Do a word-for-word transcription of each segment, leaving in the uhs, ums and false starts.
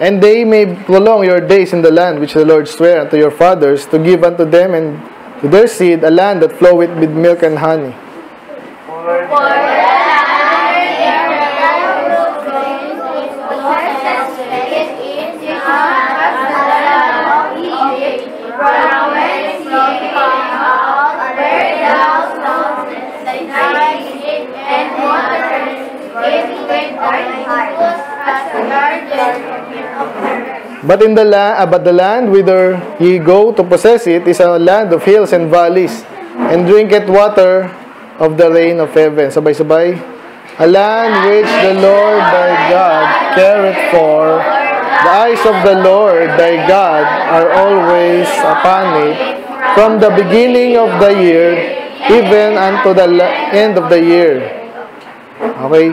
And they may prolong your days in the land which the Lord sware unto your fathers, to give unto them and to their seed a land that floweth with milk and honey. But in the land, uh, but the land whither ye go to possess it is a land of hills and valleys, and drinketh water of the rain of heaven. Sabay-sabay. A land which the Lord thy God careth for. The eyes of the Lord thy God are always upon it, from the beginning of the year even unto the end of the year. Okay.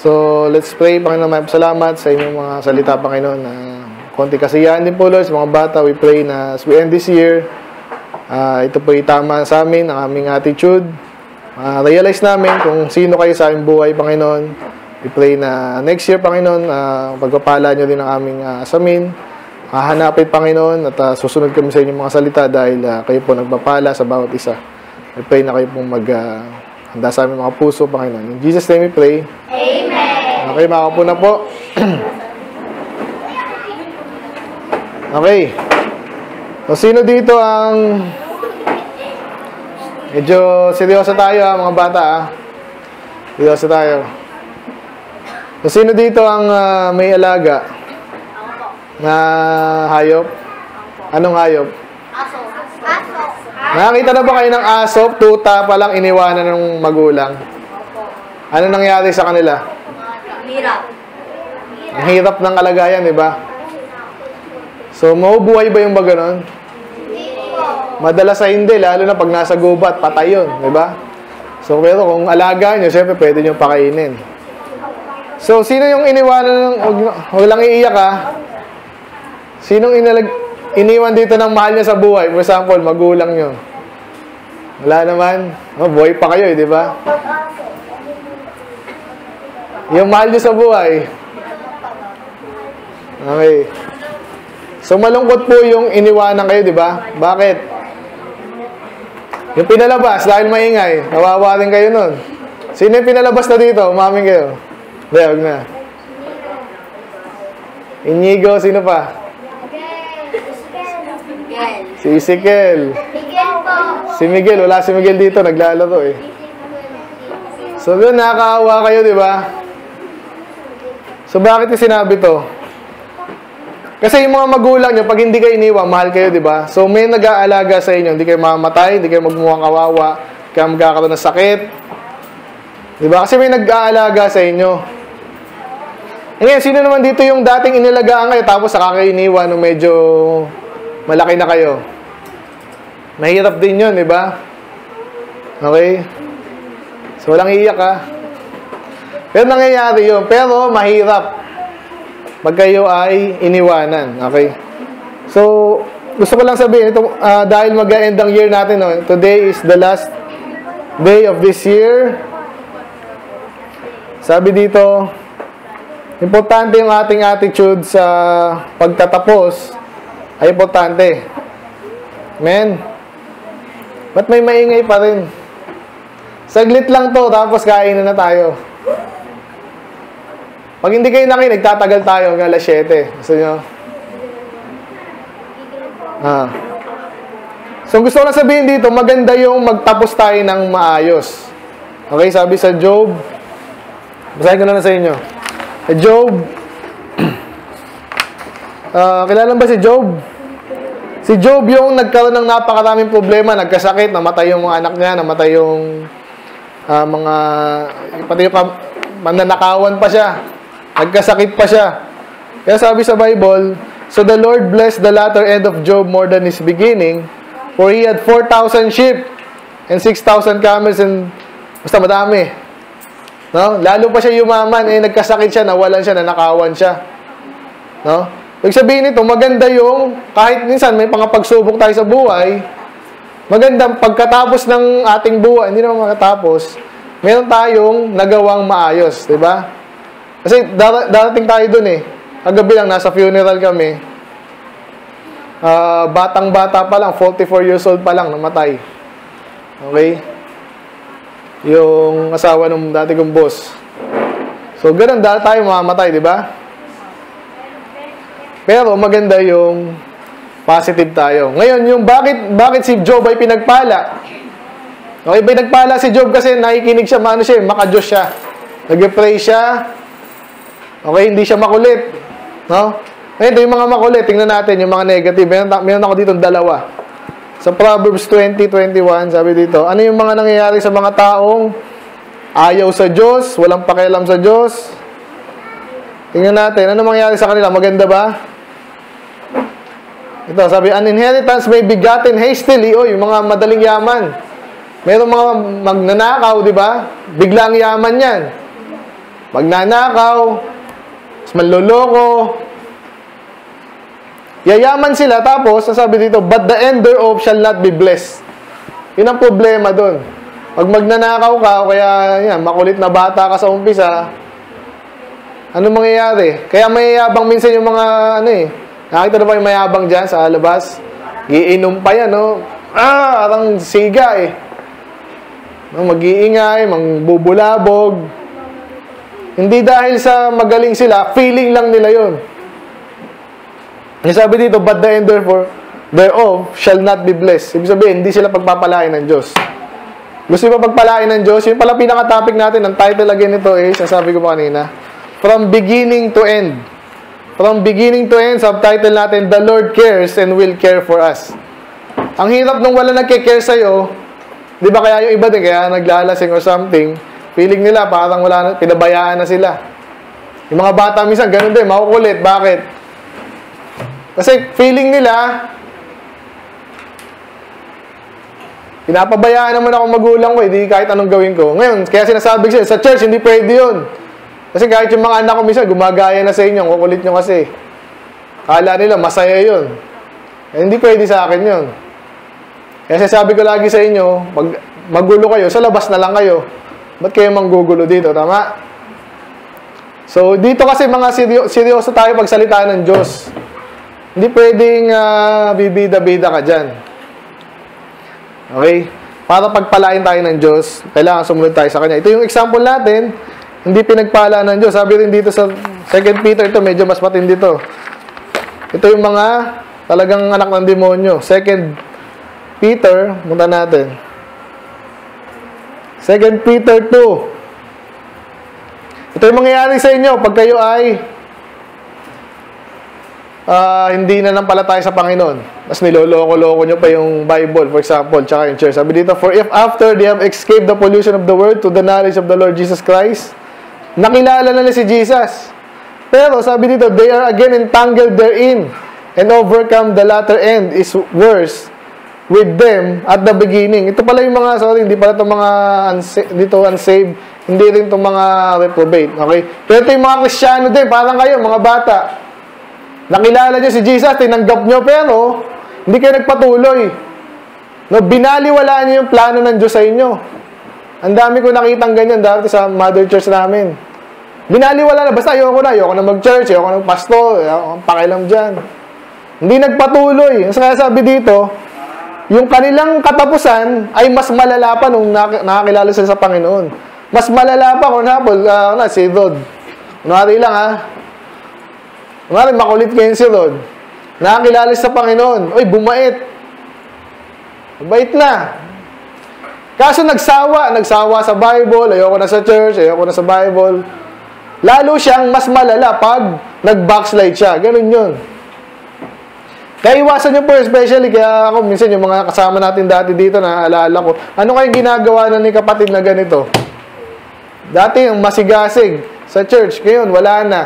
So, let's pray. Panginoon, maraming salamat sa inyong mga salita, Panginoon. Uh, konti kasiyahan din po, Lord, sa mga bata. We pray na as we end this year, uh, ito po itama sa amin, ang aming attitude. Uh, realize namin kung sino kayo sa aming buhay, Panginoon. We pray na next year, Panginoon, uh, pagpapala nyo din ang aming uh, asamin. Hahanapin, uh, Panginoon, at uh, susunod kami sa inyong mga salita dahil uh, kayo po nagpapala sa bawat isa. We pray na kayo pong mag... Uh, Handa sa aming mga puso, Panginoon. In Jesus' name we pray. Amen. Okay, makaupo na po. Okay. So, sino dito ang... Medyo seryoso tayo, ha, mga bata, ha? Seryoso tayo. So, sino dito ang uh, may alaga? Na hayop? Anong hayop? Nakakita na ba kayo ng aso, tuta pa lang iniwanan ng magulang? Ano nangyari sa kanila? Hirap. Ang hirap ng kalagayan, di ba? So, mabubuhay ba yung ba ganun? Madalas ay hindi, lalo na pag nasa gubat, patay yun, di ba? So, pero kung alaga nyo, syempre pwede nyo pakainin. So, sino yung iniwanan ng... Huwag lang iiyak, ha? Sinong inalag... Iniwan dito ng mahal niya sa buhay. For example, magulang niyo. Wala naman. Oh, buhay pa kayo, eh, di ba? Yung mahal niyo sa buhay. Okay. So, malungkot po yung iniwanan kayo, di ba? Bakit? Yung pinalabas, dahil maingay. Nawawa rin kayo nun. Sino yung pinalabas na dito? Umamin kayo. Dahil na. Inigo, sino pa? Si Ezekiel. Si Miguel. Wala si Miguel dito. Naglalaro eh. So, yun. Nakakaawa kayo, di ba? So, bakit yung sinabi to? Kasi yung mga magulang nyo, pag hindi kayo iniwan, mahal kayo, di ba? So, may nag-aalaga sa inyo. Hindi kayo mamatay. Hindi kayo magmukhang kawawa. Hindi kayo magkakaroon ng sakit. Di ba? Kasi may nag-aalaga sa inyo. Ngayon, sino naman dito yung dating inilagaan kayo tapos saka kayo iniwan nung medyo... malaki na kayo. Mahirap din yun, di ba? Okay? So, walang iiyak, ha? Pero nangyayari yun. Pero, mahirap. Pag kayo ay iniwanan. Okay? So, gusto ko lang sabihin, ito, uh, dahil mag-end ang year natin, no? Today is the last day of this year. Sabi dito, importante yung ating attitude sa pagtatapos. Ay importante. Amen? Ba't may maingay pa rin? Saglit lang to, tapos kain na na tayo. Pag hindi kayo nakinig, tatagal tayo hanggang alas siyete. Gusto nyo? Ah. So, gusto ko na sabihin dito, maganda yung magtapos tayo ng maayos. Okay, sabi sa Job. Basahin ko na na sa inyo. Sa Job. Uh, kilala ba si Job? Si Job yung nagkaroon ng napakaraming problema, nagkasakit, namatay yung mga anak niya, namatay yung uh, mga, pati yung mananakawan pa siya, nagkasakit pa siya. Kaya sabi sa Bible, so the Lord blessed the latter end of Job more than his beginning, for he had four thousand sheep and six thousand camels and basta madami. No? Lalo pa siya yumaman, eh, nagkasakit siya, nawalan siya, nanakawan siya. No? Ibig sabihin nito, maganda yung, kahit minsan may pangapagsubok tayo sa buhay, magandang pagkatapos ng ating buhay, hindi naman makatapos, meron tayong nagawang maayos, di ba? Kasi dar darating tayo dun eh. Kagabi lang, nasa funeral kami. Uh, Batang-bata pa lang, forty-four years old pa lang, namatay. Okay? Yung asawa ng dati kong boss. So, ganun dahil tayo mamamatay, di ba? Pero maganda yung positive tayo. Ngayon, yung bakit, bakit si Job ay pinagpala? Okay, pinagpala si Job kasi nakikinig siya, ano siya, maka-Diyos siya. Nag-pray siya. Okay, hindi siya makulit. No? Ngayon, yung mga makulit, tingnan natin yung mga negative. Mayroon, mayroon ako dito dalawa. Sa Proverbs twenty twenty-one, sabi dito, ano yung mga nangyayari sa mga taong ayaw sa Diyos, walang pakialam sa Diyos? Tingnan natin, ano mangyayari sa kanila? Maganda ba? Ito, sabi, an inheritance may be gotten hastily. O, yung mga madaling yaman. Merong mga magnanakaw, di ba? Biglang yaman yan. Magnanakaw, manloloko. Yayaman sila, tapos, sabi dito, but the end thereof shall not be blessed. Yun ang problema dun. Pag magnanakaw ka, o kaya yan, makulit na bata ka sa umpisa, ano mangyayari? Kaya mayayabang minsan yung mga, ano eh, nakita na ba yung mayabang dyan sa labas? Iinom pa yan, no? Ah, arang siga, eh. No, mag-iingay, mangbubulabog. Hindi dahil sa magaling sila, feeling lang nila yun. Yung sabi dito, but the end therefore, thereof shall not be blessed. Ibig sabihin, hindi sila pagpapalain ng Diyos. Gusto ba pagpalain ng Diyos? Yung pala pinaka-topic natin, ang title again nito is, nasabi ko pa kanina, From Beginning to End. From beginning to end, subtitle natin, The Lord cares and will care for us. Ang hirap nung wala nagke-care sa'yo, di ba kaya yung iba din, kaya naglalasing or something, feeling nila parang wala na, pinabayaan na sila. Yung mga bata minsan, ganun din, makukulit. Bakit? Kasi feeling nila, pinapabayaan naman ako magulang ko, hindi kahit anong gawin ko. Ngayon, kaya sinasabi sila, sa church, hindi pwede yun. Kasi kahit yung mga anak ko minsan, gumagaya na sa inyo, kukulit nyo kasi. Kala nila, masaya yun. Eh, hindi pwede sa akin yun. Kasi sabi ko lagi sa inyo, pag magulo kayo, sa labas na lang kayo. Ba't kayo manggugulo dito? Tama? So, dito kasi mga seryo, seryoso tayo pagsalita ng Diyos. Hindi pwedeng uh, bibida-bida ka dyan. Okay? Para pagpalain tayo ng Diyos, kailangan sumunod tayo sa Kanya. Ito yung example natin. Hindi pinagpala ng Diyos. Sabi rin dito sa Second Peter, ito medyo mas matindi to. Ito yung mga talagang anak ng demonyo. Second Peter, munta natin. Second Peter two. Ito yung mangyayari sa inyo pag kayo ay uh, hindi na nampalataya sa Panginoon. Mas niloloko-loko nyo pa yung Bible, for example, tsaka yung church. Sabi dito, For if after they have escaped the pollution of the world to the knowledge of the Lord Jesus Christ, nakilala na nila si Jesus. Pero sabi dito, they are again entangled therein and overcome the latter end is worse with them at the beginning. Ito pala yung mga, sorry, hindi pala itong mga unsa- dito unsaved, hindi rin itong mga reprobate. Okay? Pero ito yung mga Kristyano din, parang kayo, mga bata. Nakilala nyo si Jesus, tinanggap nyo, pero hindi kayo nagpatuloy. No, binaliwala nyo yung plano ng Diyos sa inyo. Ang dami ko nakitang ganyan dati sa mother church namin. Binaliwala na, basta ayoko na, ayoko na mag-church, ayoko na mag-pastor, ayoko na pakialam dyan. Hindi nagpatuloy. Ang sinasabi dito, yung kanilang katapusan ay mas malala pa nung nakakilala sila sa Panginoon. Mas malala pa, kung hapon, uh, na, si Rod. Kunwari lang, ha? Kunwari, makulit ngayon si Rod. Nakakilala sa Panginoon. Uy, bumait. Bumait na. Kaso nagsawa, nagsawa sa Bible, ayoko na sa church, ayoko na sa Bible. Lalo siyang mas malala pag nag-backslide siya. Ganun yun. Kaya iwasan nyo po, especially, kaya ako, minsan yung mga kasama natin dati dito na alaala ko, ano kayong ginagawa na ni kapatid na ganito? Dati yung masigasig sa church, ngayon, wala na.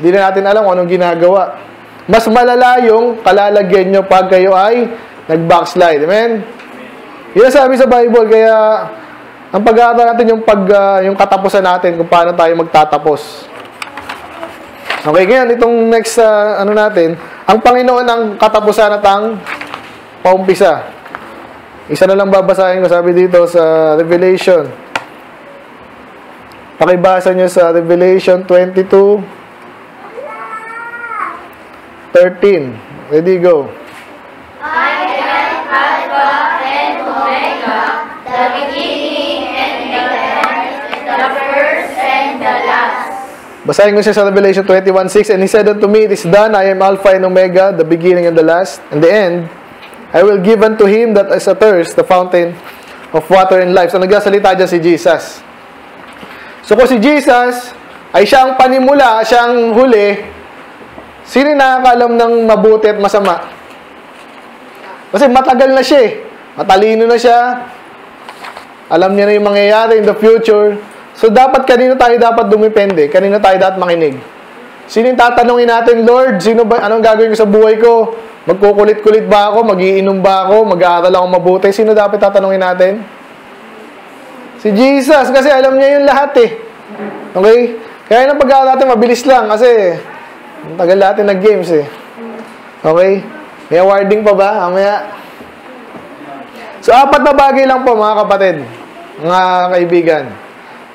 Hindi na natin alam kung anong ginagawa. Mas malala yung kalalagyan nyo pag kayo ay nag-backslide. Amen? Yun sabi sa Bible, kaya ang pag-aaral natin yung pag uh, yung katapusan natin kung paano tayo magtatapos. Okay, ganyan itong next uh, ano natin, ang Panginoon ang katapusan at ang paumpisa. Isa na lang babasahin ko, sabi dito sa Revelation. Pakibasa niyo sa Revelation twenty-two. thirteen. Ready, go. I am Alpha and Omega, the beginning and the end, the first and the last. Basahin ko siya sa Revelation twenty-one six. And he said unto me, it is done, I am Alpha and Omega, the beginning and the last, and the end. I will give unto him that is athirst, the fountain of water and life. So nagsasalita dyan si Jesus. So kung si Jesus ay siya ang panimula, siya ang huli, sino nakakaalam ng mabuti at masama? Kasi matagal na siya eh. Matalino na siya. Alam niya na yung mangyayari in the future. So dapat, kanino tayo dapat dumipende? Kanino tayo dapat makinig? Sino yung tatanungin natin, Lord, sino ba, anong gagawin ko sa buhay ko? Magkukulit-kulit ba ako? Magiinom ba ako? Mag-aaral akong mabuti? Sino dapat tatanungin natin? Si Jesus, kasi alam niya yung lahat eh. Okay? Kaya yung pag-aaral natin, mabilis lang kasi tagal natin nag-games eh. Okay? May awarding pa ba? Amaya. So, apat na bagay lang po mga kapatid, mga kaibigan,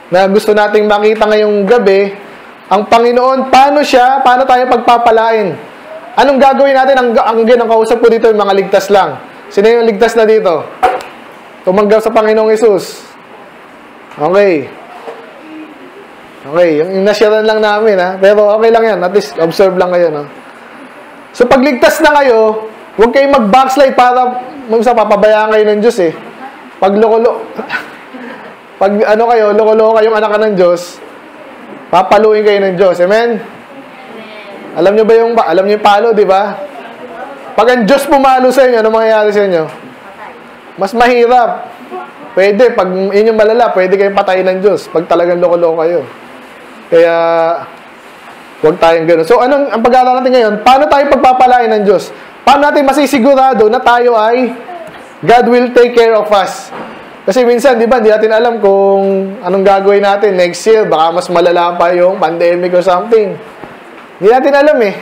na gusto nating makita ngayong gabi, ang Panginoon, paano siya, paano tayo pagpapalain? Anong gagawin natin? Ang, ang, ang kausap ko dito, yung mga ligtas lang. Sino yung ligtas na dito? Tumanggap sa Panginoong Yesus. Okay. Okay, yung nasyaran lang namin, ha? Pero okay lang yan, at least observe lang kayo, no? So, pagligtas na kayo, huwag kayong mag-backslide para, minsan, papabayaan kayo ng Diyos, eh. Pag loko-loko, pag ano kayo, loko-loko kayong anak ng Diyos, papaluin kayo ng Diyos, amen? Alam nyo ba yung, alam nyo yung palo, di ba? Pag ang Diyos pumalo sa inyo, ano mangyayari sa inyo? Mas mahirap. Pwede, pag inyong malala, pwede kayong patayin ng Diyos, pag talagang loko-loko kayo. Kaya, huwag tayong gano'n. So, anong ang pag-aaral natin ngayon? Paano tayo pagpapalain ng Diyos? Paano natin masisigurado na tayo ay God will take care of us? Kasi minsan, di ba, hindi natin alam kung anong gagawin natin next year. Baka mas malala pa yung pandemic or something. Hindi natin alam eh.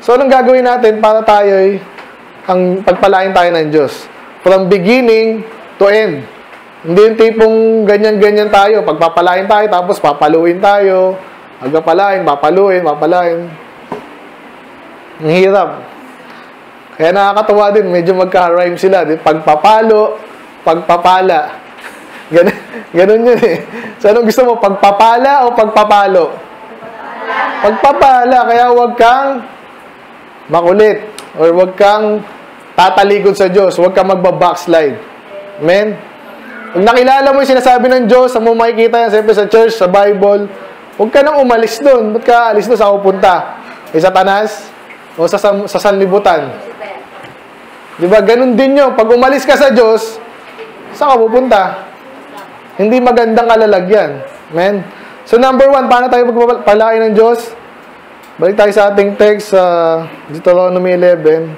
So, anong gagawin natin para tayo ay ang pagpalain tayo ng Diyos? From beginning to end. Hindi yung tipong ganyan-ganyan tayo. Pagpapalain tayo, tapos papaluin tayo. Pagpapalain, papaluin, papalain. Ang hirap. Kaya nakakatawa din, medyo magka-rhyme sila. Pagpapalo, pagpapala. Ganun, ganun yun eh. So anong gusto mo? Pagpapala o pagpapalo? Pagpapala. Kaya huwag kang makulit. Or huwag kang tatalikod sa Diyos. Huwag kang magbabackslide. Amen? Pag nakilala mo yung sinasabi ng Diyos, sa mo makikita yan, siyempre sa church, sa Bible, huwag ka nang umalis doon. Ba't ka alis doon? Saan ako punta? Eh, sa Satanas? O sa, sa, sa sanlibutan? Diba? Ganun din yun. Pag umalis ka sa Diyos, saan ka pupunta? Hindi magandang kalalagyan. Amen? So, number one, paano tayo magpapalain ng Diyos? Balik tayo sa ating text sa uh, Deuteronomy eleven.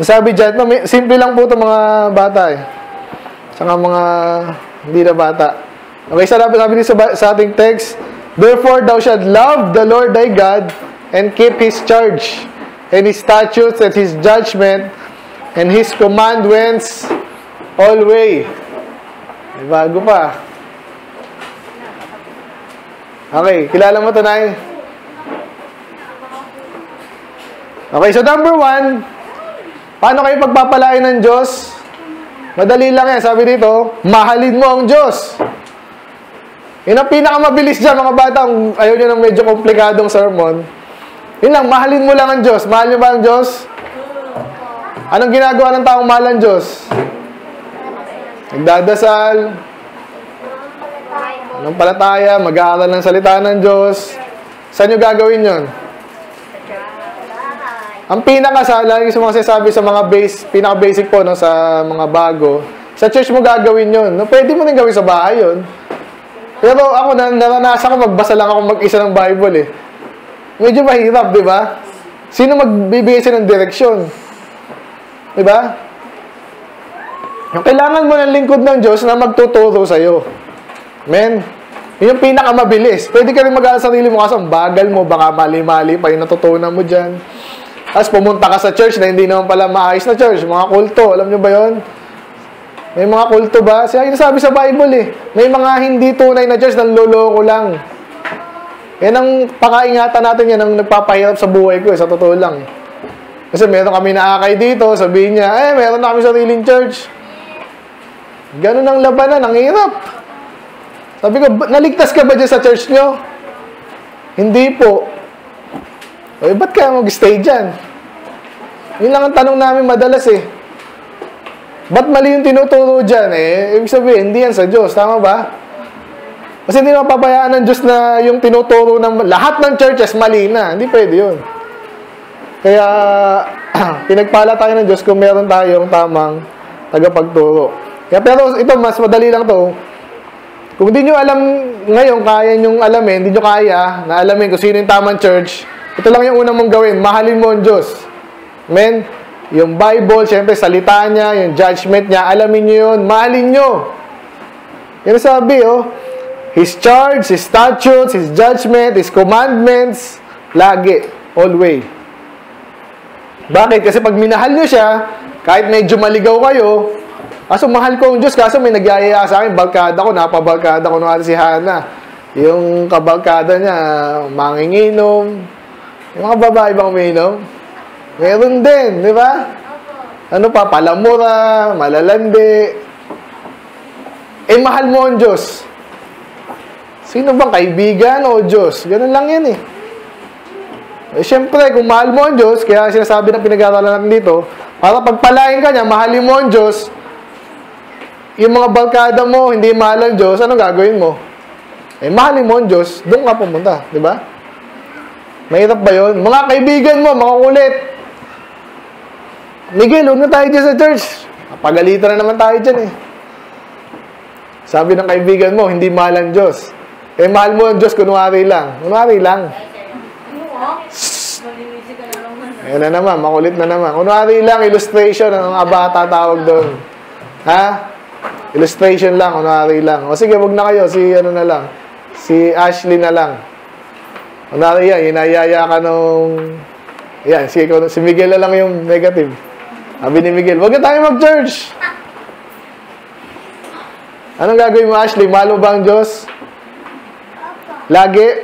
Nasabi dyan, no, may, simple lang po itong mga bata eh. Saka mga hindi na bata. Okay, sabi, sabi niyo sa, sa ating text, therefore thou shalt love the Lord thy God and keep His charge and His statutes and His judgment and His commandments always. May bago pa. Okay, kilala mo ito na eh. Okay, so number one, paano kayo pagpapalain ng Diyos? Madali lang yan. Sabi dito, mahalin mo ang Diyos. Yun ang pinakamabilis dyan, mga bata. Ayaw nyo ng medyo komplikadong sermon. Yun lang, mahalin mo lang ang Diyos. Mahal nyo ba ang Diyos? Anong ginagawa ng taong mahal ang Diyos? Nagdadasal. Anong palataya? Mag-aaral ng salita ng Diyos. Saan nyo gagawin yun? Ang pinakasala, yung mga sinasabi sa mga base, pinaka-basic po, no, sa mga bago, sa church mo gagawin yun. No, pwede mo din gawin sa bahay yun. Pero ako, naranasan ko, magbasa lang ako mag-isa ng Bible eh. Medyo mahirap, di ba? Sino magbibigay siya ng direksyon? Di ba? Kailangan mo ng lingkod ng Diyos na magtuturo sa'yo. Amen? Yun yung pinakamabilis. Pwede ka rin mag-aaral sa sarili mo kasi ang bagal mo, baka mali-mali pa yung natutunan mo dyan. Tapos pumunta ka sa church na hindi naman pala maayos na church. Mga kulto, alam nyo ba yun? May mga kulto ba? Siya yung nasabi sa Bible eh. May mga hindi tunay na church na loloko lang. Yan ang pakaingatan natin, yan ang nagpapahirap sa buhay ko, eh, sa totoo lang. Kasi meron kami naakay dito, sabihin niya, eh, meron na kami sariling church. Ganun ang labanan, ang hirap. Sabi ko, naligtas ka ba dyan sa church nyo? Hindi po. Eh, ba't kaya mag-stay dyan? Yun lang ang tanong namin madalas eh. Ba't mali yung tinuturo dyan eh? Ibig sabihin, hindi yan sa Diyos. Tama ba? Kasi hindi mapabayaan ng Diyos na yung tinuturo ng lahat ng churches mali na. Hindi pwede yun. Kaya, pinagpala tayo ng Diyos kung meron tayong tamang tagapagturo. Kaya, pero ito, mas madali lang to. Kung hindi nyo alam ngayon, kaya nyo alamin, hindi nyo kaya na alamin kung sino yung tamang church, ito lang yung unang mong gawin. Mahalin mo ang Diyos. Amen? Yung Bible, syempre, salita niya, yung judgment niya, alamin nyo yun, mahalin nyo. Yan ang sabi, oh. His charge, His statutes, His judgment, His commandments, lagi, all way. Bakit? Kasi pag minahal nyo siya, kahit medyo maligaw kayo, kaso mahal ko ang Diyos, kaso may nagyayaya sa akin, barkada ko, napabarkada ko nung si Hana. Yung kabarkada niya, manginginom. Yung mga babae bang umiinom? Meron din, di ba? Ano pa? Palamura, malalandi. Eh, mahal mo ang Diyos. Sino bang kaibigan o Diyos? Ganun lang yan eh. Eh, syempre, kung mahal mo ang Diyos, kaya sinasabi ng pinag-aralan natin dito, para pagpalain ka niya, mahalin mo ang Diyos, yung mga barkada mo, hindi mahal ang Diyos, anong gagawin mo? Eh, mahalin mo ang Diyos, doon ka pumunta, di ba? Mahirap ba yun? Mga kaibigan mo, mga kulit. Miguel, huwag na tayo dyan sa church. Pagalitan na naman tayo dyan eh. Sabi ng kaibigan mo, hindi mahal ang Diyos. Eh, mahal mo ang Diyos, kunwari lang. Kunwari lang. Shhh! Ayan na naman, makulit na naman. Kunwari lang, illustration, ang abata tawag doon. Ha? Illustration lang, kunwari lang. O sige, huwag na kayo, si ano na lang. Si Ashley na lang. Kunwari yan, inayaya ka nung... Ayan, si, si Miguel na lang yung negative. Sabi ni Miguel, huwag na tayo mag-church! Anong gagawin mo, Ashley? Mahal mo ba ang Diyos? Lagi?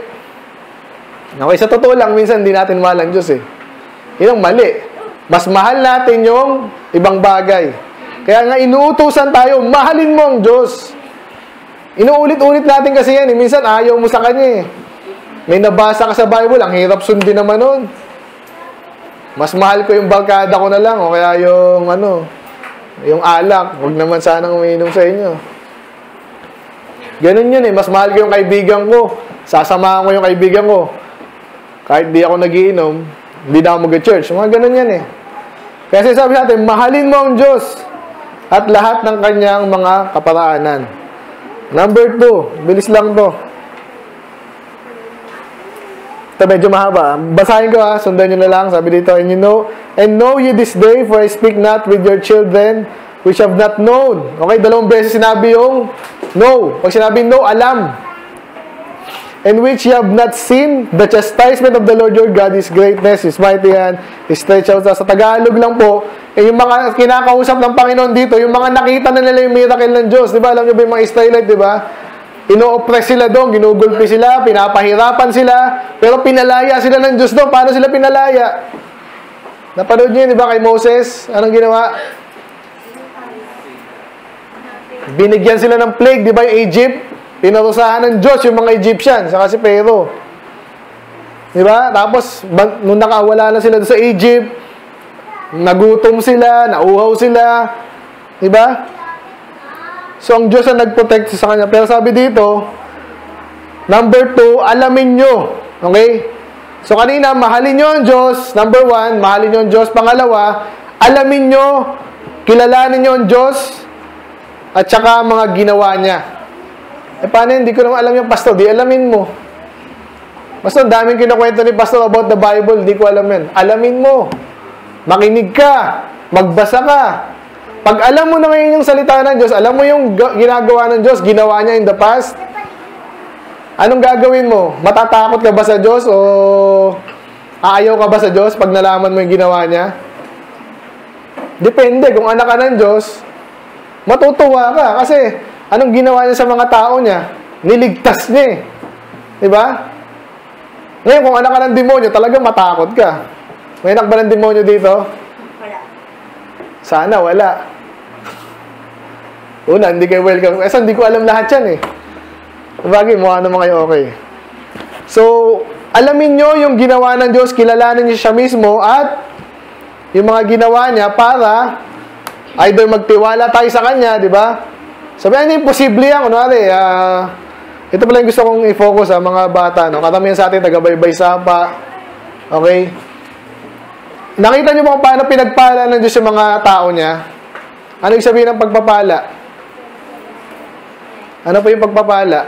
Okay, sa totoo lang, minsan hindi natin mahal ang Diyos eh. Yun ang mali. Mas mahal natin yung ibang bagay. Kaya nga, inuutusan tayo, mahalin mo ang Diyos. Inuulit-ulit natin kasi yan eh. Minsan ayaw mo sa Kanya eh. May nabasa ka sa Bible, ang hirap sundin naman nun. Mas mahal ko yung barkada ko na lang, o kaya yung ano, yung alak, huwag naman sanang umiinom sa inyo. Ganun yun eh, mas mahal ko yung kaibigan ko, sasamahan ko yung kaibigan ko. Kahit di ako nagiinom, hindi na ako mag-church. Mga ganun yan eh. Kasi sabi natin, mahalin mo ang Diyos at lahat ng Kanyang mga kaparaanan. Number two, bilis lang to. Ito medyo mahaba. Basahin ko ha, sundan nyo na lang. Sabi dito, and you know, and know ye this day, for I speak not with your children, which have not known. Okay, dalawang beses sinabi yung no. Pag sinabi no, alam. And which ye have not seen, the chastisement of the Lord your God, His greatness, His mighty hand, His stretch out. Sa Tagalog lang po, eh, yung mga kinakausap ng Panginoon dito, yung mga nakita na nila yung miracle ng Diyos. Diba? Alam nyo ba yung mga Israelite, diba? Ino-oppress sila doon, ginugulpi sila, pinapahirapan sila, pero pinalaya sila ng Diyos doon. Paano sila pinalaya? Napanood niyo yun, di ba, kay Moses? Anong ginawa? Binigyan sila ng plague, di ba, yung Egypt? Pinarusahan ng Diyos yung mga Egyptians, saka si Pero. Di ba? Tapos, nung nakawala na sila sa Egypt, nagutom sila, nauhaw sila, di ba? So, ang Diyos ang nag-protect sa kanya. Pero sabi dito, number two, alamin nyo. Okay? So, kanina, mahalin nyo ang Diyos. Number one, mahalin nyo ang Diyos. Pangalawa, alamin nyo, kilalanin nyo ang Diyos, at saka mga ginawa niya. Eh, paano? Hindi ko naman alam yung pastor. Di alamin mo. Basta, daming kinakwento ni pastor about the Bible. Hindi ko alam yan. Alamin mo. Makinig ka. Magbasa ka. Pag alam mo na ngayon yung salita ng Diyos, alam mo yung ginagawa ng Diyos, ginawa niya in the past, anong gagawin mo? Matatakot ka ba sa Diyos o aayaw ka ba sa Diyos pag nalaman mo yung ginawa niya? Depende. Kung anak ka ng Diyos, matutuwa ka. Kasi anong ginawa niya sa mga tao niya? Niligtas niya eh. Diba? Ngayon, kung anak ka ng demonyo, talagang matakot ka. May anak ba ng demonyo dito? Wala. Sana wala. Una, hindi kayo welcome. Eh, hindi ko alam lahat yan eh. Bagay, mukha naman kayo okay. So, alamin nyo yung ginawa ng Diyos, kilalanin niyo siya mismo, at yung mga ginawa niya para either magtiwala tayo sa Kanya, di ba? Sabi, ano yung posible yan? Kunwari, uh, ito pala yung gusto kong i-focus sa mga bata. No? Katamihan sa atin, taga-baybay sapa. Okay? Nakita niyo ba kung paano pinagpala ng Diyos yung mga tao niya? Ano yung sabihin ng pagpapala? Ano pa yung pagpapala?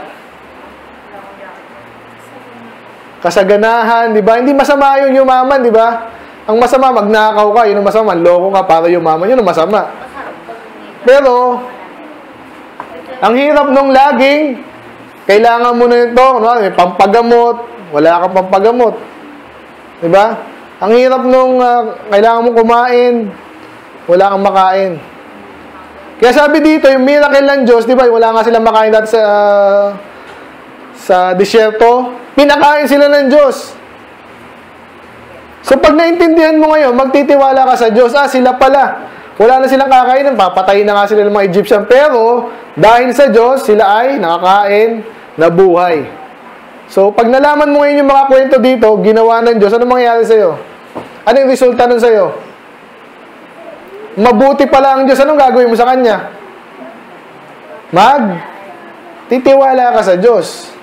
Kasaganahan, di ba? Hindi masama yung yumaman, di ba? Ang masama, magnakaw ka. Yun ang masama. Loko ka para yumaman. Yun ang masama. Pero, ang hirap nung laging, kailangan mo na ito, no? May pampagamot, wala kang pampagamot. Diba? Ang hirap nung uh, kailangan mo kumain, wala kang makain. Kaya sabi dito, yung miracle ng Diyos, diba? Wala nga silang makain dati sa, uh, sa disyerto. Pinakain sila ng Diyos. So pag naintindihan mo ngayon, magtitiwala ka sa Diyos, ah, sila pala. Wala na silang kakain, papatayin na nga sila ng mga Egyptian. Pero, dahil sa Diyos, sila ay nakakain, nabuhay. So, pag nalaman mo ngayon yung mga kwento dito, ginawa ng Diyos, ano mangyayari sa'yo? Ano yung resulta nun sa'yo? Mabuti pala ang Diyos, anong gagawin mo sa Kanya? Mag, titiwala ka sa Diyos.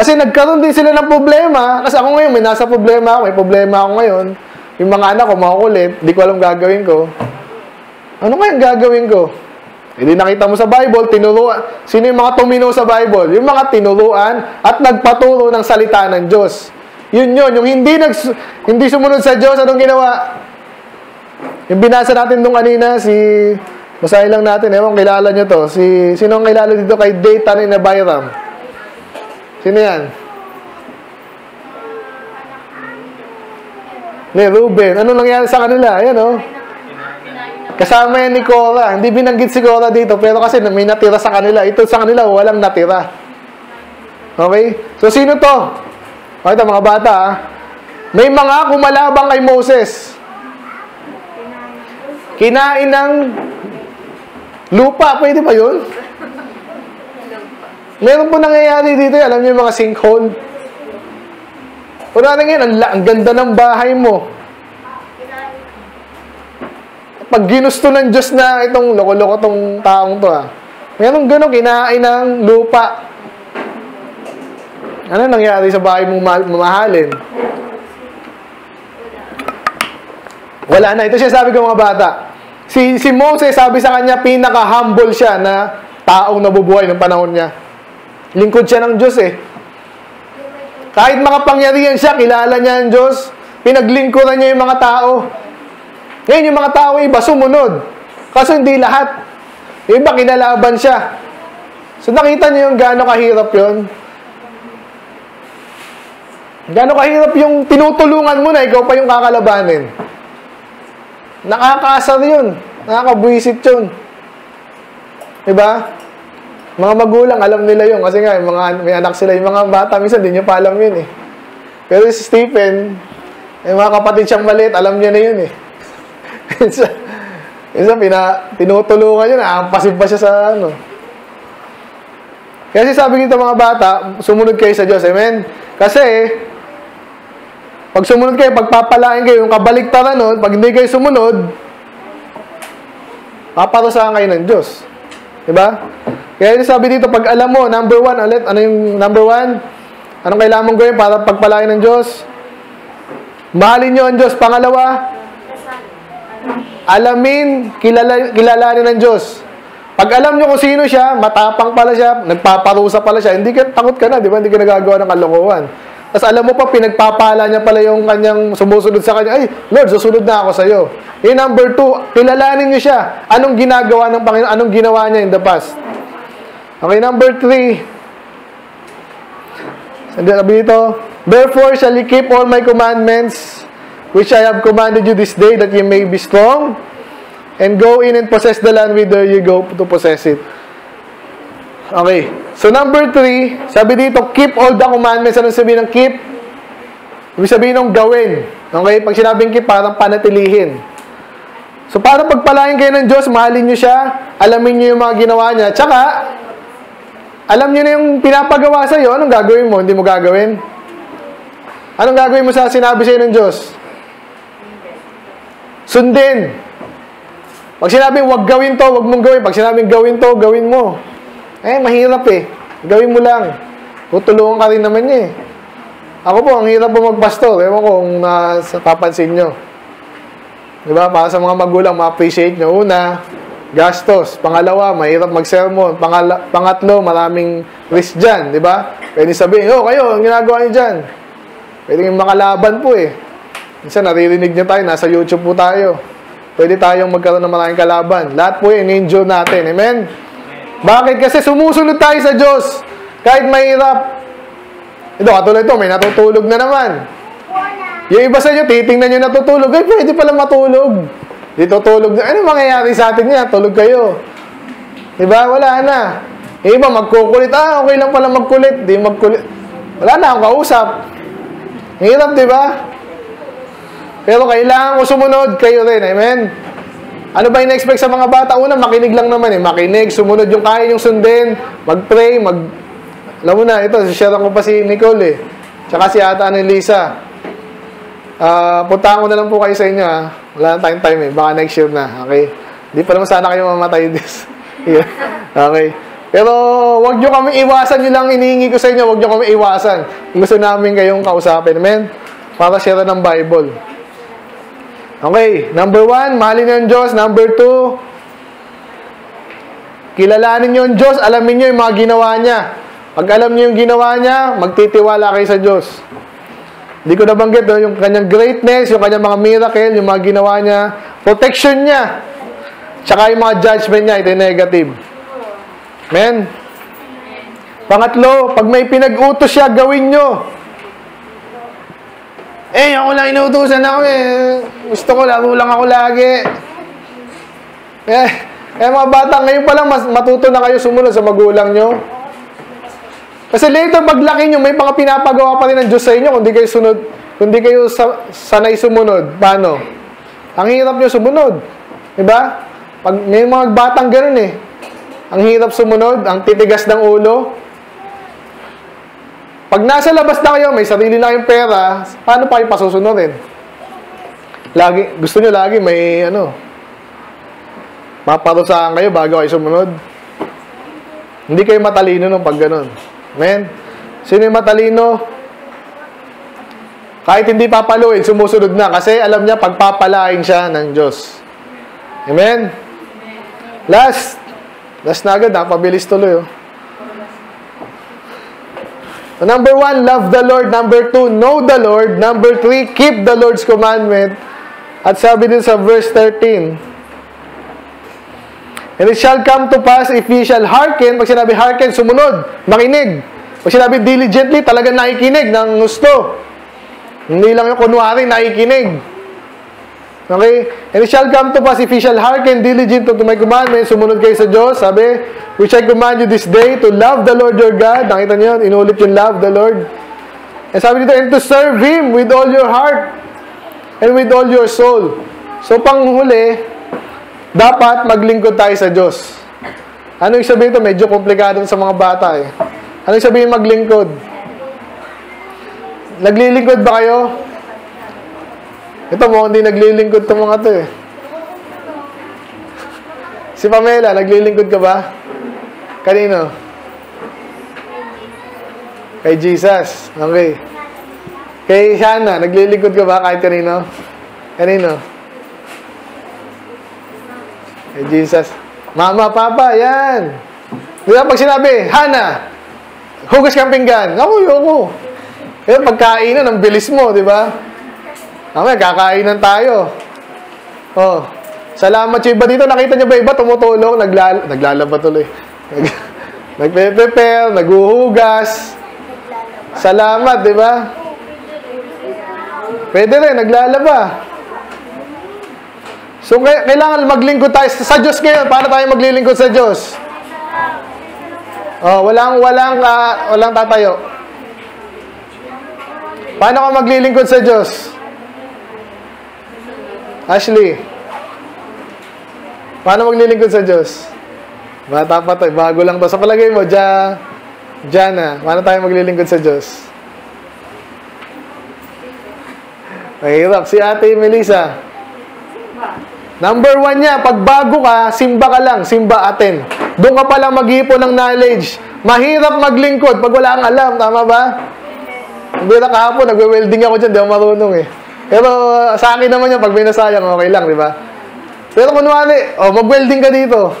Kasi nagkaroon din sila ng problema. Kasi ako ngayon, may nasa problema ako, may problema ako ngayon. Yung mga anak ko, makukulit, di ko alam gagawin ko. Ano kayang gagawin ko? Hindi eh, nakita mo sa Bible, tinuruan. Sino yung mga tumino sa Bible? Yung mga tinuruan at nagpaturo ng salita ng Diyos. Yun yun. Yung hindi, nags, hindi sumunod sa Diyos, anong ginawa? Yung binasa natin nung kanina, si... Masahin lang natin, ewan, kilala nyo to. Si, sino ang kilala dito kay Deut na Byram? Sino yan? Ni Ruben. Anong nangyari sa kanila? Ayan o. Oh. Kasama yan ni Cora. Hindi binanggit si Cora dito, pero kasi may natira sa kanila. Ito sa kanila, walang natira. Okay? So, sino to? Okay, ito mga bata, ah. May mga kumalabang kay Moses. Kinain ng lupa. Pwede ba yun? Meron po nangyayari dito. Alam niyo yung mga sinkhole? Una na ngayon, ang, ang ganda ng bahay mo. Pag ginusto ng Diyos na itong loko-loko tong taong to, ha. Mayroong gano'ng kinain ng lupa. Ano nangyari sa bahay mong ma mamahalin? Wala na. Ito siya sabi ko mga bata. Si, si Moses, sabi sa kanya, pinaka-humble siya na taong nabubuhay ng panahon niya. Lingkod siya ng Diyos eh. Kahit makapangyarihan siya, kilala niya ang Diyos. Pinaglingkuran niya yung mga tao. Ngayon, yung mga tao iba sumunod. Kaso hindi lahat. Iba, kinalaban siya. So, nakita niyo yung gano'ng kahirap yun? Gano'ng kahirap yung tinutulungan mo na ikaw pa yung kakalabanin. Nakakaasar yun. Nakakabuisit yun. Diba? Mga magulang, alam nila yun. Kasi nga, yung mga, may anak sila. Yung mga bata, minsan, hindi nyo pa alam yun eh. Pero si Stephen, yung mga kapatid siyang maliit, alam niya na yun eh. Isa, isa pina, tinutulungan yun, naampasin pa siya sa ano. Kasi sabi nito mga bata, sumunod kayo sa Diyos, amen? Kasi, pag sumunod kayo, pagpapalain kayo, yung kabaliktaran nun, pag hindi kayo sumunod, paparusahan kayo ng Diyos. Diba? Kaya sabi dito, pag alam mo, number one, ulit, ano yung number one? Anong kailangan mong gawin para pagpalain ng Diyos? Mahalin nyo ang Diyos. Pangalawa, alamin, kilala, kilalanin ng Diyos. Pag alam nyo kung sino siya, matapang pala siya, nagpaparusa pala siya, hindi ka, takot ka na, di ba? Hindi ka nagagawa ng kalokohan. Tapos alam mo pa, pinagpapala niya pala yung kanyang sumusunod sa kanya. Ay, Lord, susunod na ako sa'yo. Yung number two, kilalanin nyo siya. Anong ginagawa ng Panginoon? Anong ginawa niya in the past? Okay, number three. Sabi dito, therefore shall you keep all my commandments, which I have commanded you this day, that you may be strong, and go in and possess the land whither you go to possess it. Okay. So, number three, sabi dito, keep all the commandments. Anong sabi ng keep? Ibig sabihin nung gawin. Okay? Pag sinabing keep, parang panatilihin. So, parang pagpalain kayo ng Diyos, mahalin nyo siya, alamin nyo yung mga ginawa niya. Tsaka, alam nyo na yung pinapagawa sa'yo, anong gagawin mo? Hindi mo gagawin? Anong gagawin mo sa sinabi sa'yo ng Diyos? Sundin. Pag sinabing huwag gawin to, huwag mong gawin. Pag sinabing gawin to, gawin mo. Eh, mahirap eh. Gawin mo lang. Tutulungan ka rin naman niya eh. Ako po, ang hirap po magpastor. Ewan ko kung napapansin nyo. Diba? Para sa mga magulang, ma-appreciate nyo. Una, gastos. Pangalawa, mahirap mag-sermon. Pangala, pangatlo, maraming risk dyan. Diba? Pwede sabihin, oh, kayo, ang ginagawa nyo dyan. Pwede yung makalaban po eh. Minsan, naririnig nyo tayo. Nasa YouTube po tayo. Pwede tayong magkaroon ng maraming kalaban. Lahat po yun, in-endure natin. Amen? Bakit? Kasi sumusunod tayo sa Diyos. Kahit mahirap. Ito, katulad ito, may natutulog na naman. Yung iba sa inyo, titingnan nyo natutulog. Ay, pwede pala matulog. Di tutulog na. Ano mangyayari sa atin niya? Tulog kayo. Diba? Wala na. Yung iba, magkukulit. Ah, okay lang pala magkulit. Di magkulit. Wala na akong kausap. Hirap, diba? Pero kailangan ko sumunod kayo rin. Amen? Ano ba in-expect sa mga bata? Una, makinig lang naman eh. Makinig, sumunod yung kaya yung sundin. Mag-pray, mag- Alam mo na, ito, share ko pa si Nicole eh. Tsaka si Ata ni Lisa. Uh, puntaan ko na lang po kayo sa inyo ha. Wala na tayong time eh. Baka next year na. Okay? Hindi pa naman sana kayo mamatay this. Yeah. Okay. Pero, huwag nyo kami iwasan. Yun lang inihingi ko sa inyo. Huwag nyo kami iwasan. Gusto namin kayong kausapin. Amen? Para share ng Bible. Okay. Number one, mahalin ng Diyos. Number two, kilalanin nyo ang Diyos. Alamin nyo yung mga ginawa niya. Pag alam niyo yung ginawa niya, magtitiwala kayo sa Diyos. Hindi ko nabanggit no, yung kanyang greatness, yung kanyang mga miracle, yung mga ginawa niya, protection niya, tsaka yung mga judgment niya, ito yung negative. Amen? Pangatlo, pag may pinag-utos siya, gawin nyo. Eh, ako lang inuutusan ako eh. Gusto ko, laro lang ako lagi. Eh, eh mga bata, ngayon pa lang, mas, matuto na kayo sumunod sa magulang nyo. Kasi later, paglaki nyo, may mga pinapagawa pa rin ng Diyos sa inyo kung di kayo sunod, kung di kayo sa, sanay sumunod. Paano? Ang hirap nyo sumunod. Diba? Pag may mga batang ganun eh. Ang hirap sumunod, ang titigas ng ulo. Pag nasa labas na kayo, may sarili na kayong pera, paano pa kayo pasusunurin? Lagi, gusto nyo lagi may ano, maparusaan kayo bago kayo sumunod. Hindi kayo matalino nung pag ganun. Amen? Sino yung matalino? Kahit hindi papaluin, sumusunod na. Kasi alam niya, pagpapalain siya ng Diyos. Amen? Last. Last na agad, napabilis tuloy. Oh. So, number one, love the Lord. Number two, know the Lord. Number three, keep the Lord's commandment. At sabi din sa verse thirteen, and it shall come to pass if ye shall hearken. Pag sinabi hearken, sumunod, makinig. Pag sinabi diligently, talagang nakikinig ng gusto. Hindi lang yung kunwari, nakikinig. Okay? And it shall come to pass if ye shall hearken diligent unto my commandment. Sumunod kayo sa Diyos. Sabi, which I command you this day to love the Lord your God. Nakita niyo, inulit yung love the Lord. And sabi dito, and to serve Him with all your heart and with all your soul. So, panghuli, dapat maglingkod tayo sa Diyos. Ano yung sabihin ito? Medyo komplikado sa mga bata eh. Ano yung sabihin maglingkod? Naglilingkod ba kayo? Ito mo, hindi naglilingkod itong mga ito eh. Si Pamela, naglilingkod ka ba? Kanino? Kay Jesus. Okay. Kay Hannah, naglilingkod ka ba kahit kanino? Kanino? Hey, Jesus. Mama, Papa, yan. Diba pag sinabi, Hana, hugas kang pinggan. Ako, yoko. Pero pagkainan, ang bilis mo, di ba? Kami, kakainan tayo. Oh, salamat siya iba dito. Nakita niyo ba iba? Tumutulong. Naglal naglalaba tuloy. Nagpe-prepare, naghuhugas. Salamat, di ba? Pwede rin, naglalaba. So, kailangan maglingkod tayo sa Diyos ngayon. Paano tayo maglilingkod sa Diyos? Oh, walang, walang, uh, walang tatayo. Paano ka maglilingkod sa Diyos? Ashley, paano maglilingkod sa Diyos? Bata pa tayo, bago lang ba? Sa palagay mo, Diyan, Diyan, paano tayo maglilingkod sa Diyos? Mahirap. Si Ate Melissa. Number one niya, pag bago ka, simba ka lang. Simba, atin. Doon ka palang mag-iipon ng knowledge. Mahirap maglingkod pag wala kang alam. Tama ba? Hindi na kahapon, nagwe-welding ako dyan. Di ako marunong eh. Pero uh, sa akin naman yan, pag may nasayang, okay lang, di ba? Pero kunwari, oh, mag-welding ka dito.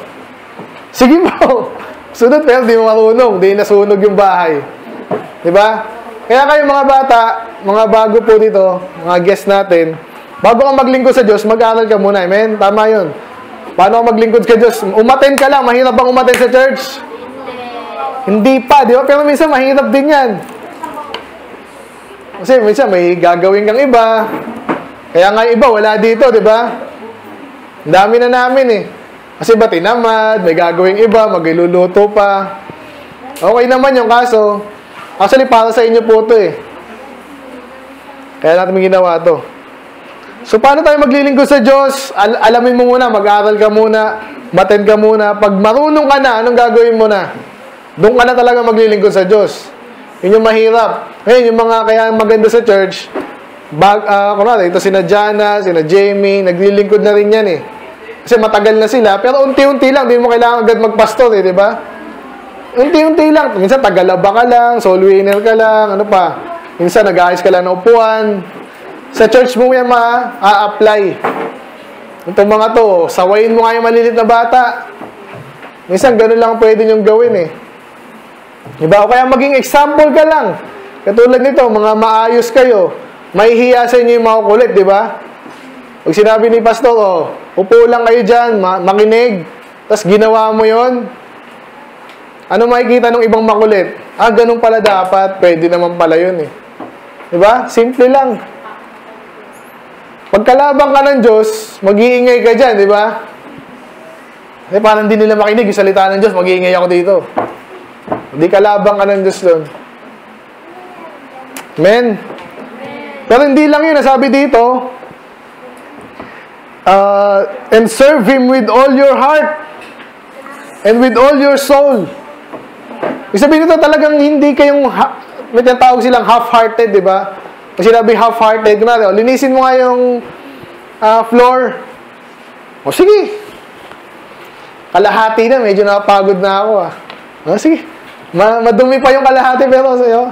Sige po. Sunod, pero di mo marunong. Di nasunog yung bahay. Di ba? Kaya kayo mga bata, mga bago po dito, mga guest natin, bago ka maglingkod sa Diyos, mag-aaral ka muna. Amen? Tama yun. Paano ka maglingkod sa Diyos? Umaten ka lang. Mahirap bang umaten sa church? Hindi pa, di ba? Pero minsan mahirap din yan. Kasi minsan may gagawin kang iba. Kaya nga iba, wala dito, di ba? Ang dami na namin eh. Kasi ba tinamad, may gagawin iba, magluluto pa. Okay naman yung kaso. Actually, para sa inyo po ito eh. Kaya natin may ginawa ito. So, paano tayo maglilingkod sa Diyos? Al alamin mo muna, mag-aaral ka muna, maten ka muna. Pag marunong ka na, anong gagawin mo na? Doon ka na talaga maglilingkod sa Diyos. Yun yung mahirap. Ngayon, yung mga kaya maganda sa church, bag, uh, kunwari, ito sina Jana, sina Jamie, naglilingkod na rin yan eh. Kasi matagal na sila, pero unti-unti lang, di mo kailangan agad magpastor eh, di ba? Unti-unti lang. Minsan, tagalaba ka lang, soul winner ka lang, ano pa. Minsan, nag-aayos ka lang ng upuan. Sa church mo yan ma-a-apply. Itong mga to, sawayin mo nga yung malilit na bata. Minsan, ganun lang pwede niyong gawin eh. Diba? O kaya maging example ka lang. Katulad nito, mga maayos kayo, may hiya sa inyo yung mga kulit, diba? Pag sinabi ni Pastor, oh, upo lang kayo dyan, ma makinig, tapos ginawa mo yon. Ano makikita ng ibang makulit? Ah, ganun pala dapat, pwede naman pala yun eh. Diba? Simple lang. Pagkalabang ka ng Diyos, mag-iingay ka dyan, di ba? Eh, parang hindi nila makinig yung salita ng Diyos, mag-iingay ako dito. Hindi kalabang ka ng Diyos doon. Amen? Pero hindi lang yun, nasabi dito, uh, and serve Him with all your heart and with all your soul. Ibig sabihin nito talagang hindi kayong, may tinatawag silang half-hearted, di ba? Pag sinabi half-hearted, kunwari, o, linisin mo nga yung uh, floor. O, sige. Kalahati na, medyo napagod na ako. Ah. O, sige. Ma madumi pa yung kalahati, pero sa'yo.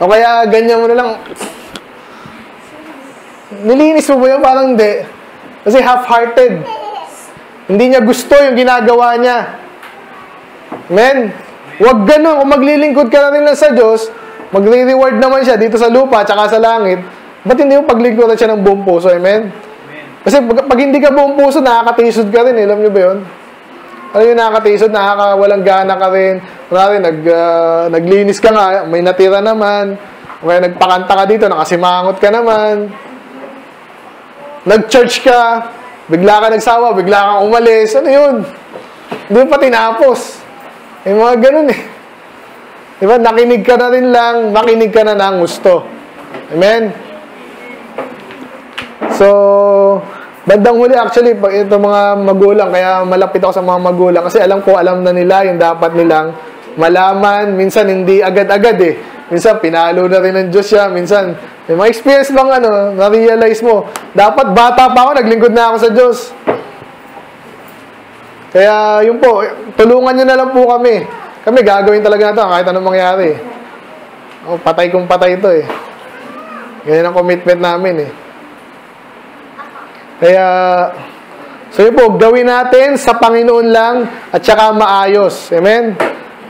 O kaya, ganyan mo na lang. Nilinis mo ba yun? Parang hindi. Kasi half-hearted. Hindi niya gusto yung ginagawa niya. Amen? Huwag ganun. Kung maglilingkod ka na rin lang sa Diyos, magre-reward naman siya dito sa lupa tsaka sa langit. Ba't hindi mo paglingkuran siya ng buong puso? Amen? Amen. Kasi pag, pag hindi ka buong puso, nakakatisod ka rin. Eh. Alam nyo ba yun? Alam nyo, nakakatisod, nakakawalang gana ka rin. Kunwari, nag, uh, naglinis ka nga, may natira naman. O kaya nagpakanta ka dito, nakasimangot ka naman. Nag-church ka, bigla ka nagsawa, bigla kang umalis. Ano yun? Hindi mo pa tinapos. Eh, mga ganun eh. Diba? Nakinig ka na rin lang, makinig ka na ng gusto. Amen? So, bandang huli actually, ito mga magulang, kaya malapit ako sa mga magulang kasi alam ko, alam na nila yung dapat nilang malaman. Minsan, hindi agad-agad eh. Minsan, pinalo na rin ng Diyos siya. Minsan, may mga experience bang ano, na-realize mo, dapat bata pa ako, naglingkod na ako sa Diyos. Kaya, yun po, tulungan nyo na lang po kami. Kami, gagawin talaga ito, kahit anong mangyari. Oh, patay kung patay ito eh. Ganyan ang commitment namin eh. Kaya, so yun po, gawin natin sa Panginoon lang at saka maayos. Amen?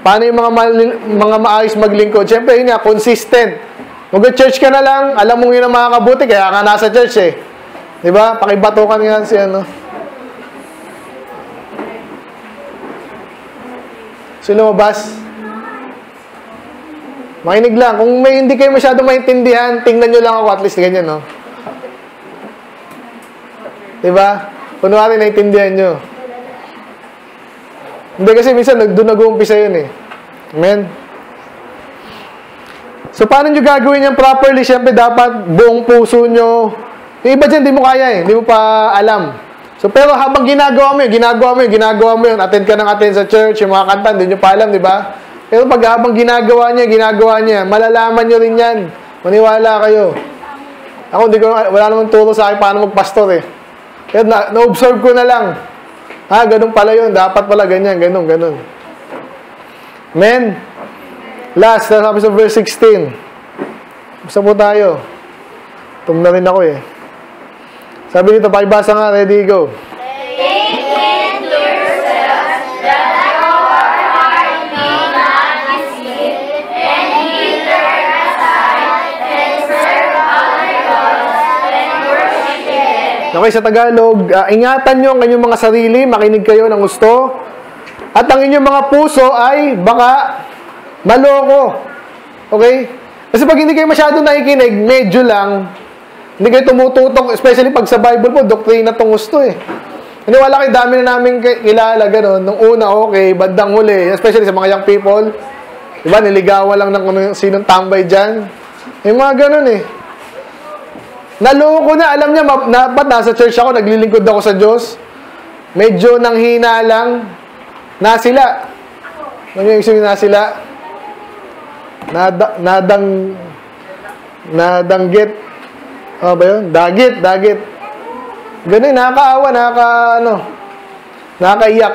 Paano yung mga, mga maayos maglingkod? Siyempre, yun nga, consistent. Mag-church ka na lang, alam mo yun ang mga kabuti, kaya ka nasa church eh. Diba? Pakibatukan nga siya, no? So, lumabas. Makinig lang. Kung may hindi kayo masyadong maintindihan, tingnan nyo lang ako, at least ganyan, no? Diba? Kunwari, naintindihan nyo. Hindi kasi minsan, doon nag-uumpisa yun, eh. Amen? So, paano nyo gagawin yan properly? Siyempre, dapat buong puso nyo. Yung iba dyan, di mo kaya eh. Di mo pa alam. So, pero habang ginagawa mo yun, ginagawa mo yun, ginagawa mo yun, attend ka ng attend sa church, yung mga kantan, di nyo pa alam, di ba? Pero pag habang ginagawa niya, ginagawa niya, malalaman nyo rin yan. Maniwala kayo. Ako, di ko, wala naman turo sa akin paano magpastor eh. Pero na, na-observe ko na lang. Ha, ganun pala yun. Dapat pala ganyan, ganun, ganun. Amen? Last, sabi sa verse sixteen. Basta po tayo. Tum na rin ako eh. Sabi dito, pakibasa nga. Ready, go. Take heed to yourselves that thou art hard be not deceived, and Peter aside, and serve other gods, and worship them. Okay, sa Tagalog, uh, ingatan nyo ang kanyang mga sarili, makinig kayo ng gusto, at ang inyong mga puso ay baka maloko. Okay? Kasi pag hindi kayo masyado nakikinig, medyo lang, hindi kayo tumututok, especially pag sa Bible po, doktrina itong gusto eh. Hindi, wala kayo, dami na namin kilala, gano'n. Nung una, okay, bandang huli, especially sa mga young people, diba, niligawa lang ng sinong tambay dyan. Yung mga gano'n eh. Naloko na, alam niya, dapat nasa church ako, naglilingkod ako sa Diyos, medyo nanghina lang, nasila. Ano yung isip na sila? Nada, nadang nadanggit ano ba yun? Dagit, dagit ganun, nakakaawa, nakaka ano, nakakaiyak.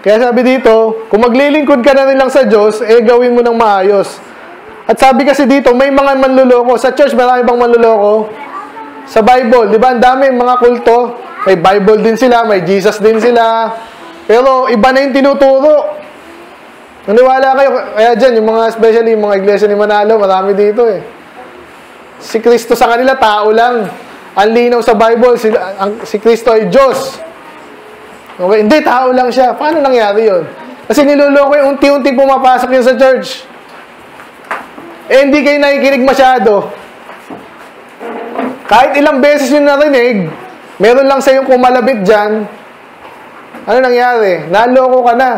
Kaya sabi dito, kung maglilingkod ka na rin lang sa Diyos, eh gawin mo ng maayos. At sabi kasi dito, may mga manluloko sa church, marami bang manluloko? Sa Bible, di ba? Ang dami mga kulto, may Bible din sila, may Jesus din sila, pero iba na yung tinuturo. Naniwala kayo, kaya dyan, yung mga, especially yung mga iglesia ni Manalo, marami dito eh. Si Kristo sa kanila, tao lang. Ang linaw sa Bible, si, ang, si Kristo ay Diyos. Okay, hindi, tao lang siya. Paano nangyari yun? Kasi niloloko yung unti-unti pumapasok yun sa church. Eh, hindi kayo nakikinig masyado. Kahit ilang beses yun narinig, meron lang sa'yong kumalabit dyan, ano nangyari? Naloko ka na.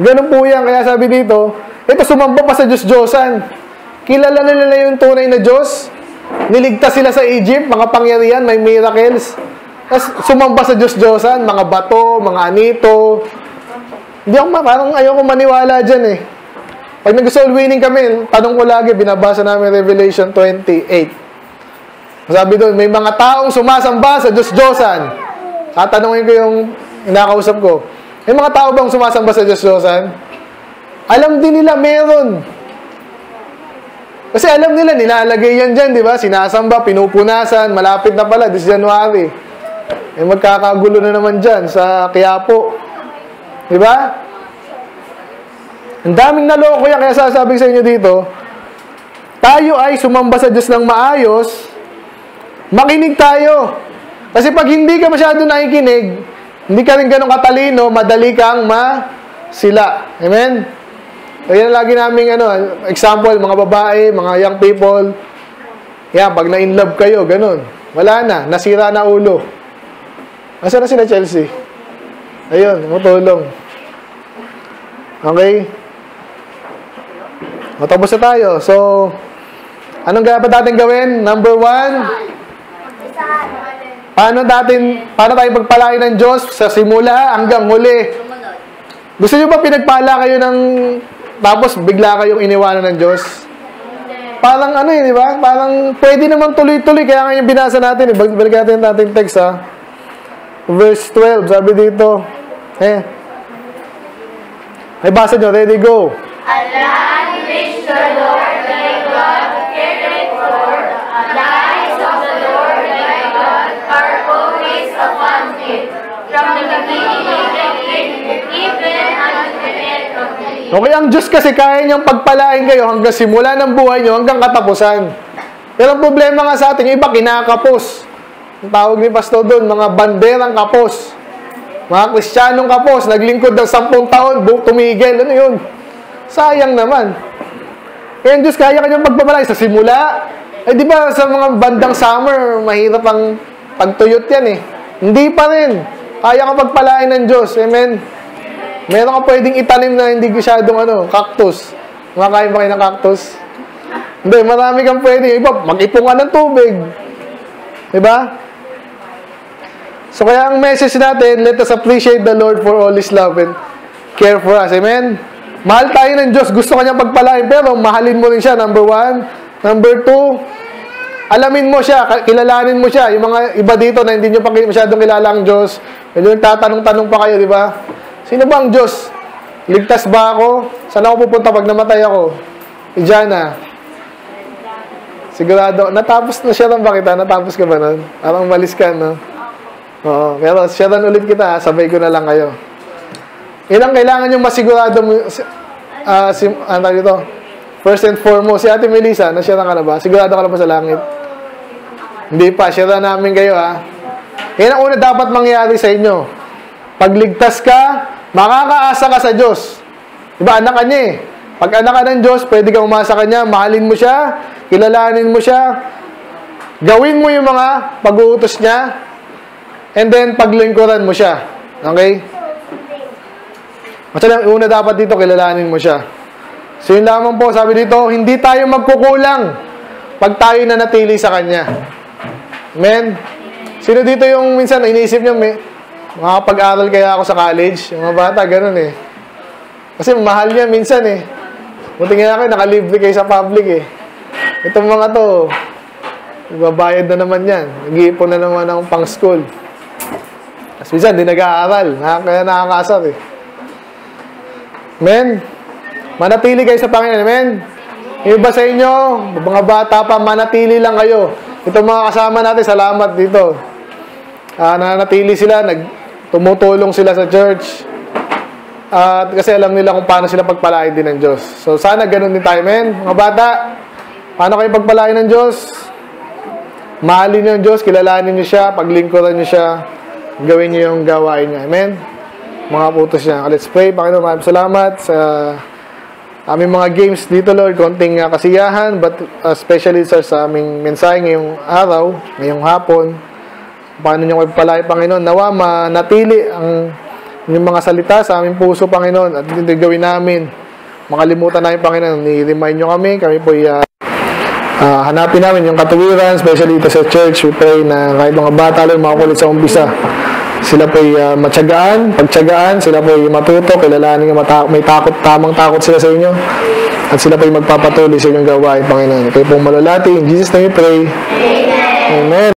Ganun po yan. Kaya sabi dito, ito sumamba pa sa Diyos-Diyosan. Kilala na nila yung tunay na Diyos. Niligtas sila sa Egypt, mga pangyarihan, may miracles. Tapos sumamba sa Diyos-Diyosan, mga bato, mga anito. Hindi ako, parang ayaw ko maniwala dyan eh. Pag nag-soul winning kami, tanong ko lagi, binabasa namin Revelation twenty-eight. Sabi doon, may mga taong sumasamba sa Diyos-Diyosan. Tatanungin ko yung nakausap ko. May mga tao bang sumasamba sa Diyos-Diyosan? Alam din nila, meron. Kasi alam nila, nilalagay yan dyan, di ba? Sinasamba, pinupunasan, malapit na pala, January. Eh, magkakagulo na naman dyan sa Quiapo. Di ba? Ang daming naloko yan, kaya sasabing sa inyo dito, tayo ay sumamba sa Diyos ng maayos, makinig tayo. Kasi pag hindi ka masyado nakikinig, hindi ka rin ganun katalino, madali kang masila. Amen? Kaya lagi namin, ano, example, mga babae, mga young people, yan, pag na-inlove kayo, ganun. Wala na, nasira na ulo. Asa na sila, Chelsea? Ayun, matulong. Okay? Matapos na tayo. So, anong dapat natin gawin? Number one, Paano natin, paano tayo pagpalain ng Diyos sa simula hanggang huli? Gusto nyo ba pinagpala kayo ng, tapos bigla kayong iniwanan ng Diyos? Parang ano yun, di ba? Parang pwede naman tuloy-tuloy, kaya nga yung binasa natin, eh. Balik natin natin text ha. Verse twelve, sabi dito, eh, ay basa nyo, ready, go. Allah, which the Lord thy God careth for, and the eyes of the Lord thy God are always upon him, from the beginning of the end, even unto the end of the end. Okay, ang Diyos kasi kaya niyang pagpalain kayo hanggang simula ng buhay niyo, hanggang katapusan. Pero ang problema nga sa atin, yung iba kinakapos. Ang tawag ni Pastor doon, mga banderang kapos. Mga Kristiyanong kapos, naglingkod ng sampung taon, tumigil, ano yun? Sayang naman. Kaya ang Diyos kaya kanyang pagpapalain sa simula. Eh di ba sa mga bandang summer, mahirap ang pagtuyot yan eh. Hindi pa rin. Kaya ka pagpalain ng Diyos. Amen? Meron ka pwedeng itanim na hindi masyadong ano, cactus. Makakain ba kayo ng cactus? Hindi, marami kang pwede. Iba, mag-ipungan ng tubig. Diba? So, kaya ang message natin, let us appreciate the Lord for all His love and care for us. Amen? Mahal tayo ng Diyos. Gusto kanyang pagpalain, pero mahalin mo rin siya. Number one. Number two, alamin mo siya. Kilalanin mo siya. Yung mga iba dito na hindi nyo pa masyadong kilala ang Diyos. Medyo tatanong-tanong pa kayo, diba? Sino ba ang Diyos? Ligtas ba ako? Saan ako pupunta pag namatay ako? E dyan na. Sigurado, natapos na siya lang ba kita? Natapos ka ba nun? Parang malis ka, no? Oo, pero siya lang ulit kita, sabay ko na lang kayo. Ilang kailangan yung masigurado mo, uh, si, ano dito? First and foremost, si Ate Melissa, nasyaran ka na ba? Sigurado ka na ba sa langit? Hindi pa, syaran namin kayo, ha? Yan ang una dapat mangyari sa inyo. Pagligtas ka, makakaasa ka sa Diyos. Diba, anak ka niya, eh. Pag anak ka ng Diyos, pwede kang umasa kanya, mahalin mo siya, kilalanin mo siya, gawin mo yung mga pag-uutos niya, and then paglingkuran mo siya. Okay? Masyadong una dapat dito, kilalanin mo siya. So yun lamang po, sabi dito, hindi tayo magkukulang pag tayo nanatili sa kanya. Amen? Sino dito yung minsan, iniisip niyo, may makakapag-aral kaya ako sa college? Yung mga bata, ganun eh. Kasi mahal niya minsan eh. Buti nga kayo, nakalibre kayo sa public eh. Itong mga to, babayad na naman yan. Nag-iipon na naman ng pang-school. As minsan, di nag-aaral. Kaya nakakasar eh. Amen? Manatili kayo sa Panginoon. Amen? Yung iba sa inyo, mga bata pa, manatili lang kayo. Itong mga kasama natin, salamat dito. Ah, nanatili sila, nag tumutulong sila sa church. At kasi alam nila kung paano sila pagpalain din ng Diyos. So, sana ganun din tayo, men. Mga bata, paano kayo pagpalain ng Diyos? Mahalin niyo ang Diyos, kilalanin niyo siya, paglingkuran niyo siya, gawin niyo yung gawain niya. Amen? Mga putos niya. Let's pray. Panginoon, maraming salamat sa aming mga games dito, Lord. Konting kasiyahan, but especially, sir, sa aming mensahe ngayong araw, ngayong hapon. Paano niyo kayo pagpalain, Panginoon? Nawa, manatili ang yung mga salita sa aming puso, Panginoon, at hindi gawin namin makalimutan namin, Panginoon. I-remind nyo kami, kami po uh, uh, hanapin namin yung katuwiran, especially ito sa church. We pray na kahit mga bata, Lord, makakulit sa umpisa, sila po uh, matyagaan, pagtyagaan, sila po matuto, kilalanin nga mata may takot, tamang takot sila sa inyo, at sila po magpapatuloy sa inyong gawain, Panginoon. Kayo pong malulati, in Jesus name we pray. Amen.